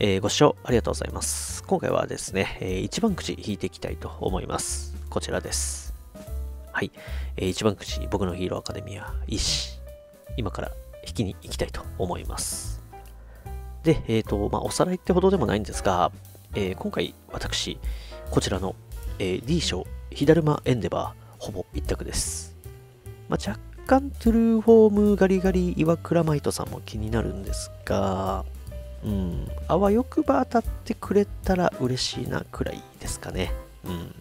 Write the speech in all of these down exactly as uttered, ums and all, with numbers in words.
えー、ご視聴ありがとうございます。今回はですね、えー、一番くじ引いていきたいと思います。こちらです。はい。えー、一番くじ、僕のヒーローアカデミア、いち。今から引きに行きたいと思います。で、えっと、まあ、おさらいってほどでもないんですが、えー、今回私、こちらの、えー、D 賞、火だるまエンデバー、ほぼ一択です。まあ、若干トゥルーフォームガリガリ岩倉舞人さんも気になるんですが、うん、あわよくば当たってくれたら嬉しいなくらいですかね。うん、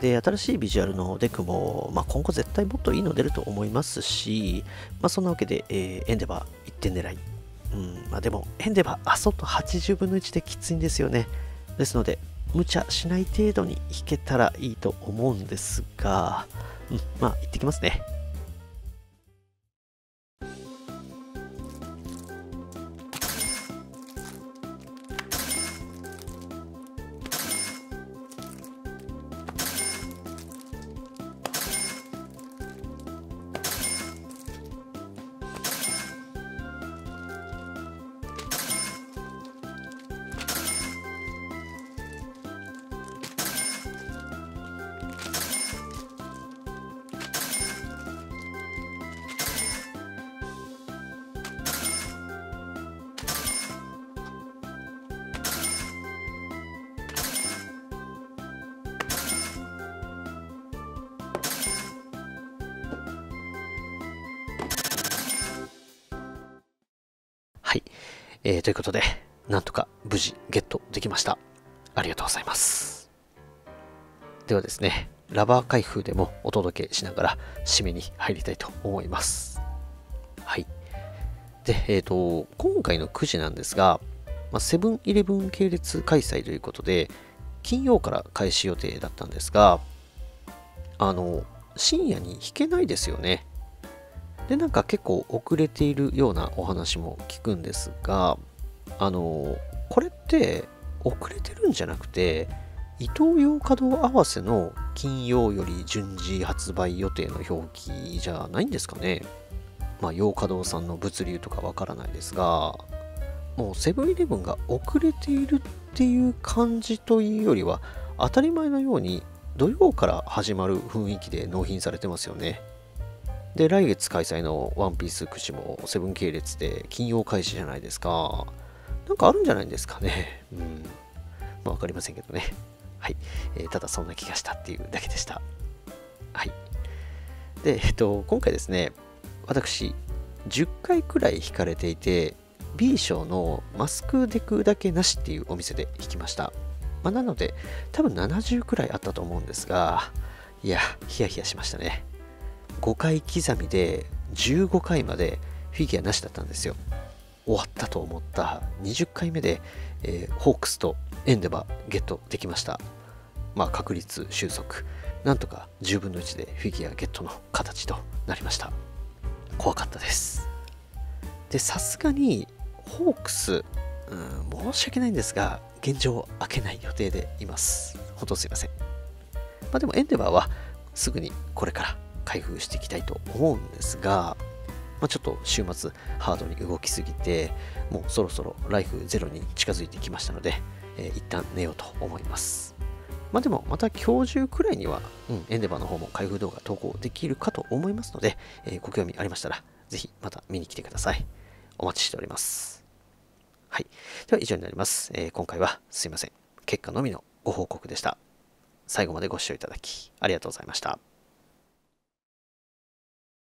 で、新しいビジュアルのデクも、まあ、今後絶対もっといいの出ると思いますし、まあ、そんなわけで、えー、エンデバーいってん狙い。うんまあ、でも、エンデバー、あそっとはちじゅうぶんのいちできついんですよね。ですので、無茶しない程度に引けたらいいと思うんですが、うん、まあ、行ってきますね。はい、えー、ということで、なんとか無事ゲットできました。ありがとうございます。ではですね、ラバー開封でもお届けしながら締めに入りたいと思います。はい。で、えっと、今回のくじなんですが、まあ、セブンイレブン系列開催ということで、金曜から開始予定だったんですが、あの、深夜に引けないですよね。で、なんか結構遅れているようなお話も聞くんですが、あの、これって遅れてるんじゃなくて、イトーヨーカドー合わせの金曜より順次発売予定の表記じゃないんですかね。まあ、ヨーカドーさんの物流とかわからないですが、もうセブンイレブンが遅れているっていう感じというよりは、当たり前のように土曜から始まる雰囲気で納品されてますよね。で、来月開催のワンピースくじもセブン系列で金曜開始じゃないですか。なんかあるんじゃないんですかね。うん。まあ、わかりませんけどね。はい、えー。ただそんな気がしたっていうだけでした。はい。で、えっと、今回ですね、私、じゅっかいくらい引かれていて、B 賞のマスクデクだけなしっていうお店で引きました。まあ、なので、多分ななじゅうくらいあったと思うんですが、いや、ヒヤヒヤしましたね。ごかい刻みでじゅうごかいまでフィギュアなしだったんですよ。終わったと思ったにじゅっかいめで、えー、ホークスとエンデバーゲットできました。まあ確率収束。なんとかじゅうぶんのいちでフィギュアゲットの形となりました。怖かったです。で、さすがにホークス、うん、申し訳ないんですが、現状開けない予定でいます。本当すいません。まあでもエンデバーはすぐにこれから開封していきたいと思うんですが、まあ、ちょっと週末ハードに動きすぎて、もうそろそろライフゼロに近づいてきましたので、えー、一旦寝ようと思います。まあでもまた今日中くらいには、うん、エンデバーの方も開封動画投稿できるかと思いますので、えー、ご興味ありましたらぜひまた見に来てください。お待ちしております。はい。では以上になります。えー、今回はすいません。結果のみのご報告でした。最後までご視聴いただきありがとうございました。